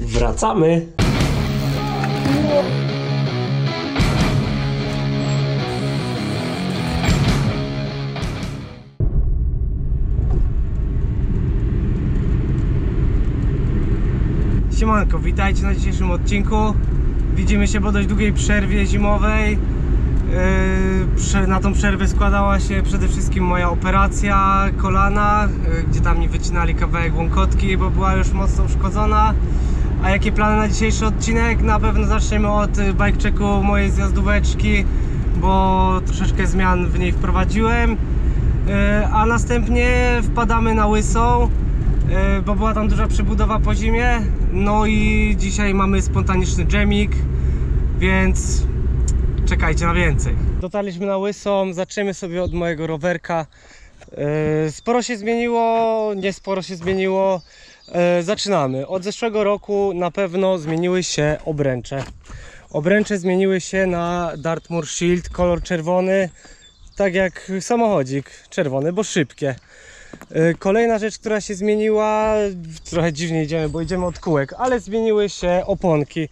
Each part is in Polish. Wracamy! Siemanko, witajcie na dzisiejszym odcinku. Widzimy się po dość długiej przerwie zimowej. Na tą przerwę składała się przede wszystkim moja operacja kolana, gdzie tam mi wycinali kawałek łąkotki, bo była już mocno uszkodzona. A jakie plany na dzisiejszy odcinek? Na pewno zaczniemy od bike checku mojej zjazdóweczki, bo troszeczkę zmian w niej wprowadziłem. A następnie wpadamy na Łysą, bo była tam duża przebudowa po zimie. No i dzisiaj mamy spontaniczny jamik, więc czekajcie na więcej. Dotarliśmy na Łysą, zaczniemy sobie od mojego rowerka. Sporo się zmieniło, niesporo się zmieniło. Zaczynamy. Od zeszłego roku na pewno zmieniły się obręcze. Obręcze zmieniły się na Dartmoor Shield, kolor czerwony, tak jak samochodzik czerwony, bo szybkie. Kolejna rzecz, która się zmieniła, trochę dziwnie idziemy, bo idziemy od kółek, ale zmieniły się oponki.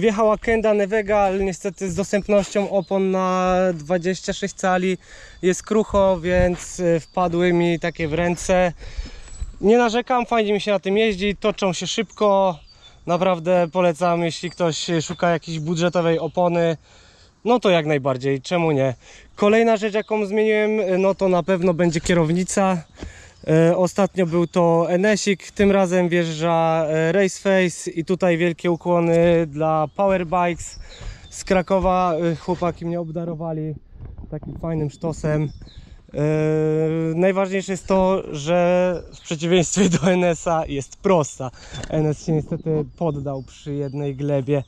Wjechała Kenda Nevega, ale niestety z dostępnością opon na 26 cali jest krucho, więc wpadły mi takie w ręce. Nie narzekam, fajnie mi się na tym jeździ, toczą się szybko. Naprawdę polecam, jeśli ktoś szuka jakiejś budżetowej opony, no to jak najbardziej, czemu nie. Kolejna rzecz, jaką zmieniłem, no to na pewno będzie kierownica. Ostatnio był to NS-ik, tym razem wjeżdża Race Face i tutaj wielkie ukłony dla Power Bikes z Krakowa. Chłopaki mnie obdarowali takim fajnym sztosem. Najważniejsze jest to, że w przeciwieństwie do NS-a jest prosta. NS się niestety poddał przy jednej glebie.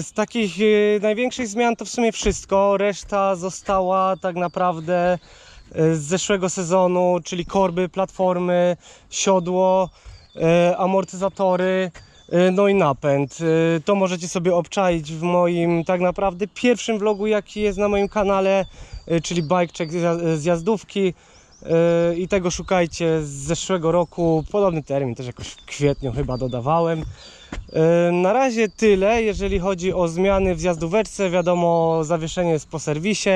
Z takich największych zmian to w sumie wszystko, reszta została tak naprawdę z zeszłego sezonu, czyli korby, platformy, siodło, amortyzatory, no i napęd. To możecie sobie obczaić w moim tak naprawdę pierwszym vlogu, jaki jest na moim kanale, czyli bike check zjazdówki. I tego szukajcie z zeszłego roku, podobny termin też jakoś w kwietniu chyba dodawałem. Na razie tyle, jeżeli chodzi o zmiany w zjazdóweczce. Wiadomo, zawieszenie jest po serwisie,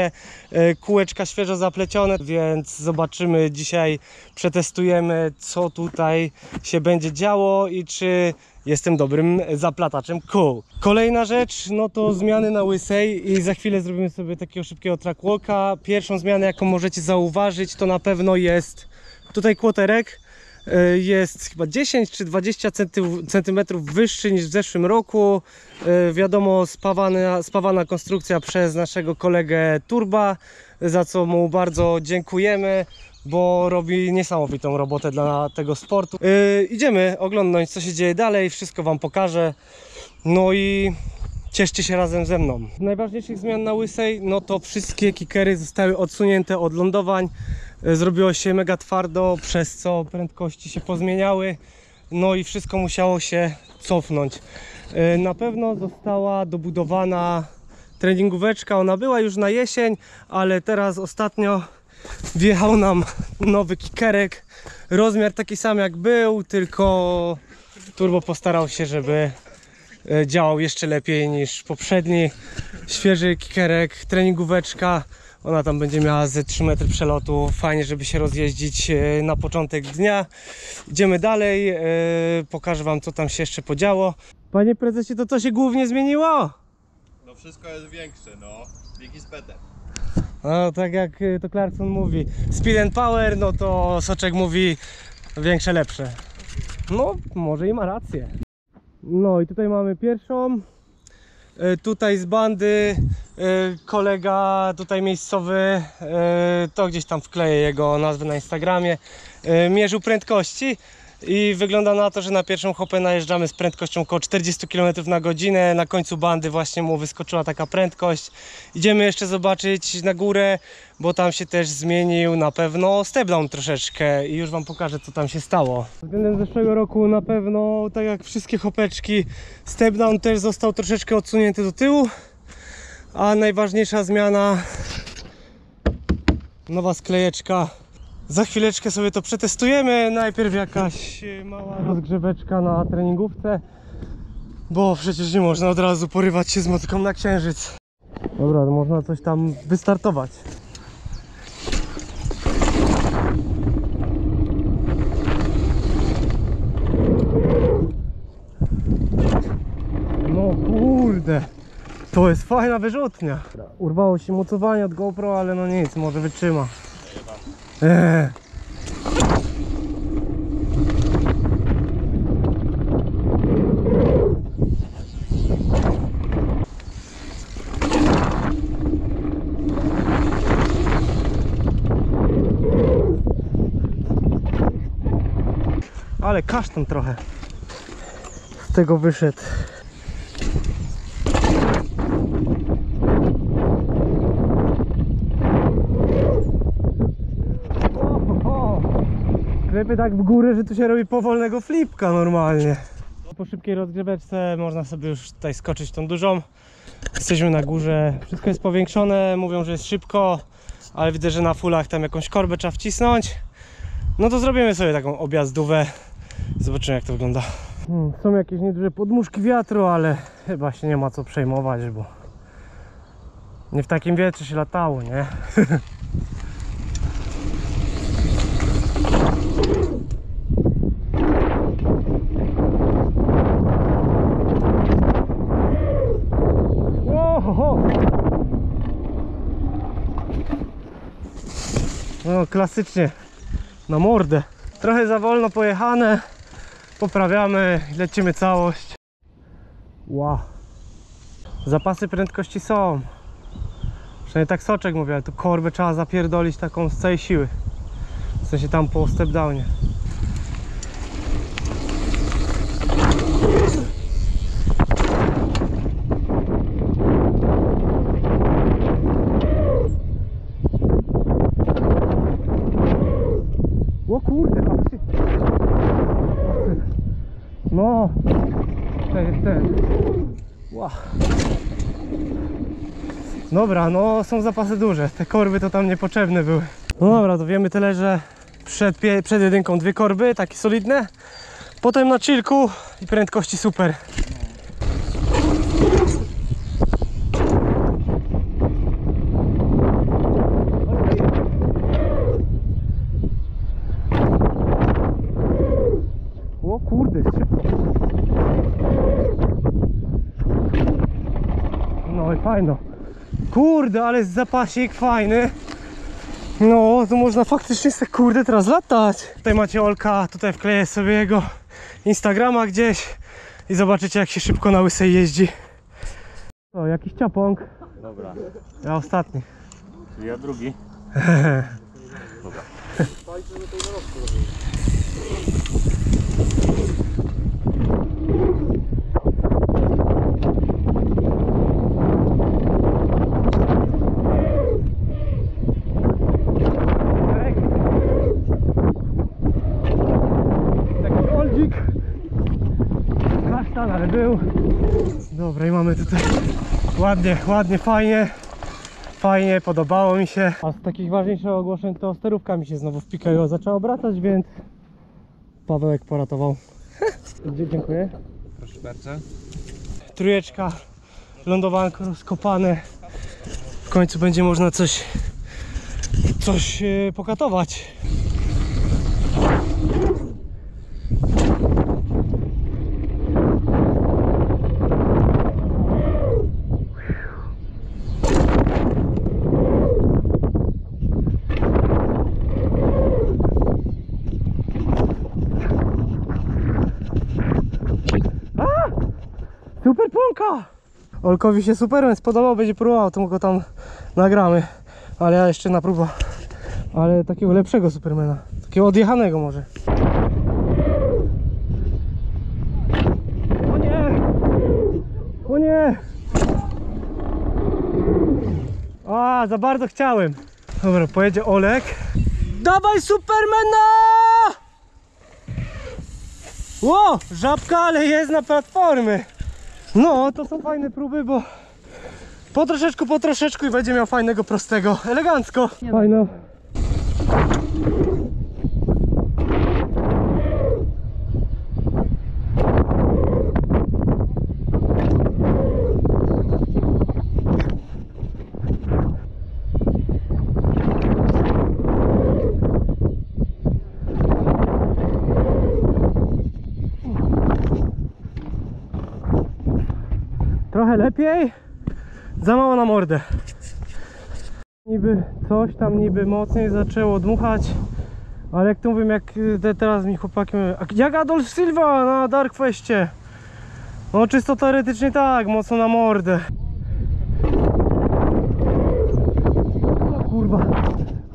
kółeczka świeżo zaplecione, więc zobaczymy dzisiaj, przetestujemy, co tutaj się będzie działo i czy jestem dobrym zaplataczem kół. Kolejna rzecz, no to zmiany na Łysej i za chwilę zrobimy sobie takiego szybkiego track walka. Pierwszą zmianę, jaką możecie zauważyć, to na pewno jest tutaj kłoterek. Jest chyba 10 czy 20 cm wyższy niż w zeszłym roku. Wiadomo, spawana konstrukcja przez naszego kolegę Turba, za co mu bardzo dziękujemy, bo robi niesamowitą robotę dla tego sportu. Idziemy oglądnąć, co się dzieje dalej, wszystko wam pokażę. No i cieszcie się razem ze mną. Z najważniejszych zmian na Łysej, no to wszystkie kickery zostały odsunięte od lądowań. Zrobiło się mega twardo, przez co prędkości się pozmieniały. No i wszystko musiało się cofnąć. Na pewno została dobudowana treningóweczka. Ona była już na jesień, ale teraz ostatnio wjechał nam nowy kickerek. Rozmiar taki sam jak był, tylko Turbo postarał się, żeby działał jeszcze lepiej niż poprzedni. Świeży kickerek, treningóweczka. Ona tam będzie miała ze 3 metry przelotu, fajnie, żeby się rozjeździć na początek dnia. Idziemy dalej, pokażę wam, co tam się jeszcze podziało. Panie prezesie, to co się głównie zmieniło? No wszystko jest większe, no. Bigi speeder. No tak jak to Clarkson mówi, speed and power, no to Soczek mówi większe, lepsze. No, może i ma rację. No i tutaj mamy pierwszą. Tutaj z bandy kolega tutaj miejscowy, to gdzieś tam wkleję jego nazwę na Instagramie, mierzył prędkości i wygląda na to, że na pierwszą hopę najeżdżamy z prędkością około 40 km na godzinę. Na końcu bandy właśnie mu wyskoczyła taka prędkość. Idziemy jeszcze zobaczyć na górę, bo tam się też zmienił na pewno step down troszeczkę i już wam pokażę, co tam się stało. Względem zeszłego roku na pewno, tak jak wszystkie hopeczki, step down też został troszeczkę odsunięty do tyłu. A najważniejsza zmiana, nowa sklejeczka. Za chwileczkę sobie to przetestujemy, najpierw jakaś mała rozgrzeweczka na treningówce. Bo przecież nie można od razu porywać się z motyką na księżyc. Dobra, to można coś tam wystartować. No kurde, to jest fajna wyrzutnia. Urwało się mocowanie od GoPro, ale no nic, może wytrzyma. Ale kasztan trochę z tego wyszedł. Klepie tak w górę, że tu się robi powolnego flipka normalnie. Po szybkiej rozgrzeweczce można sobie już tutaj skoczyć tą dużą. Jesteśmy na górze, wszystko jest powiększone, mówią, że jest szybko, ale widzę, że na fullach tam jakąś korbę trzeba wcisnąć. No to zrobimy sobie taką objazdówę. Zobaczymy, jak to wygląda. Są jakieś nieduże podmuszki wiatru, ale chyba się nie ma co przejmować, bo nie w takim wietrze się latało, nie? No klasycznie na mordę. Trochę za wolno pojechane, poprawiamy, lecimy całość. Wow. Zapasy prędkości są. Przynajmniej tak Soczek mówi, ale tu korbę trzeba zapierdolić taką z całej siły. W sensie tam po step downie. O kurde, patrzcie. No, to jest ten. Wow. Dobra, no są zapasy duże. Te korby to tam niepotrzebne były. No dobra, to wiemy tyle, że przed jedynką dwie korby, takie solidne. Potem na chillku i prędkości super. No i fajno. Kurde, ale jest zapasik fajny. No, to można faktycznie sobie, kurde, teraz latać. Tutaj macie Olka, tutaj wkleję sobie jego Instagrama gdzieś i zobaczycie, jak się szybko na łysej jeździ. O, jakiś ciapąg. Dobra. Ja ostatni. Czyli ja drugi. Dobra. Ale był. Dobra, i mamy tutaj ładnie, ładnie, fajnie. Fajnie, podobało mi się. A z takich ważniejszych ogłoszeń to sterówka mi się znowu wpikała, zaczęła obracać, więc Pawełek poratował. Dziękuję. Proszę bardzo. Trójeczka, lądowanko rozkopane. W końcu będzie można coś pokatować. Super płonka! Olkowi się super spodobał, będzie próbował, to mu go tam nagramy. Ale ja jeszcze na próbę. Ale takiego lepszego Supermana. Takiego odjechanego może. O nie! O nie! A, za bardzo chciałem. Dobra, pojedzie Olek. Dawaj Supermana! Ło! Żabka, ale jest na platformy. No, to są fajne próby, bo po troszeczku i będzie miał fajnego, prostego, elegancko. Fajno. lepiej, za mało na mordę. Niby coś tam niby mocniej zaczęło dmuchać, ale jak to mówię, jak teraz mi chłopaki mówią, jak Adolf Silva na Dark Westie. No czysto teoretycznie tak, mocno na mordę. O kurwa,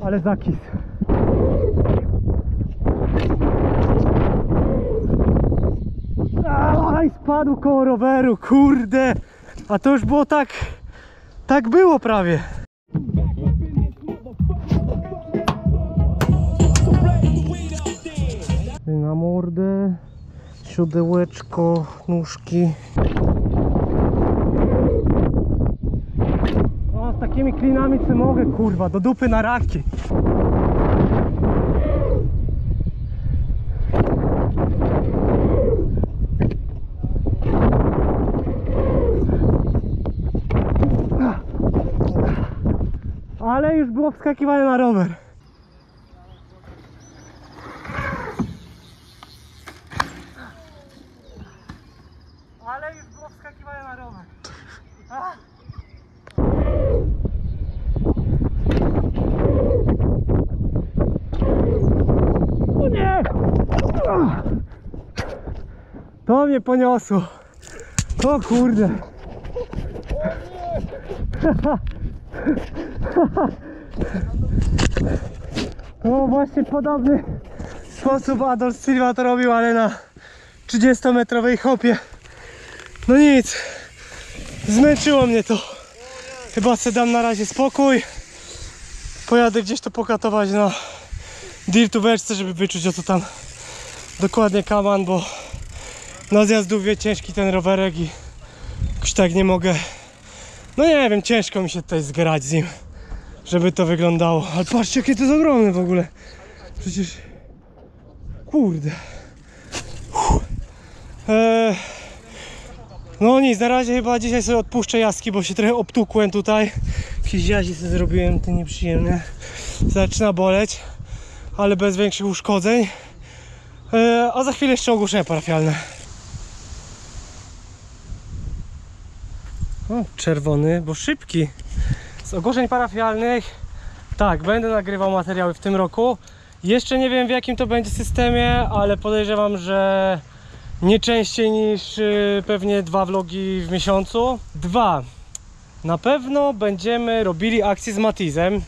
ale zakis. Aj, spadł koło roweru, kurde. A to już było tak, tak było prawie. Na mordę, siodełeczko, nóżki. O, z takimi klinami co mogę, kurwa, do dupy na raki. Ale już było wskakiwanie na rower. To mnie poniosło. O kurde. No właśnie podobny sposób Adolf Silva to robił, ale na 30-metrowej hopie. No nic. Zmęczyło mnie to. Chyba se dam na razie spokój. Pojadę gdzieś to pokatować na dirtóweczce, żeby wyczuć o co tam dokładnie kaman, bo na zjazdówie ciężki ten rowerek i jakoś tak nie mogę, no nie wiem, ciężko mi się tutaj zgrać z nim, żeby to wyglądało. Ale patrzcie, jakie to jest ogromne w ogóle. Przecież kurde. No nic, na razie chyba dzisiaj sobie odpuszczę jaski, bo się trochę obtukłem tutaj. Jakieś jazi sobie zrobiłem, te nieprzyjemne. Zaczyna boleć, ale bez większych uszkodzeń. A za chwilę jeszcze ogłoszenia parafialne. O, czerwony, bo szybki. Z ogłoszeń parafialnych, tak, będę nagrywał materiały w tym roku. Jeszcze nie wiem, w jakim to będzie systemie, ale podejrzewam, że nie częściej niż pewnie 2 vlogi w miesiącu. 2. Na pewno będziemy robili akcję z Matizem.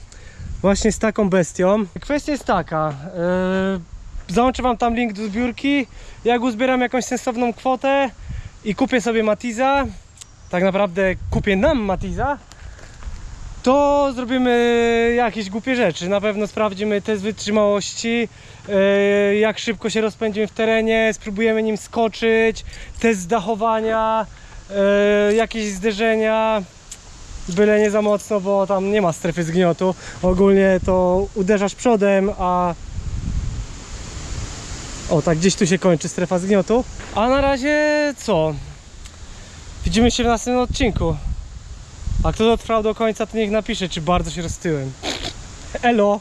Właśnie z taką bestią. Kwestia jest taka. Załączę wam tam link do zbiórki. Jak uzbieram jakąś sensowną kwotę i kupię sobie Matiza, tak naprawdę kupię nam Matiza, to zrobimy jakieś głupie rzeczy. Na pewno sprawdzimy test wytrzymałości, jak szybko się rozpędzimy w terenie, spróbujemy nim skoczyć, test dachowania, jakieś zderzenia, byle nie za mocno, bo tam nie ma strefy zgniotu. Ogólnie to uderzasz przodem, a o tak, gdzieś tu się kończy strefa zgniotu. A na razie co? Widzimy się w następnym odcinku. A kto dotrwał do końca, to niech napisze, czy bardzo się roztyłem. Elo!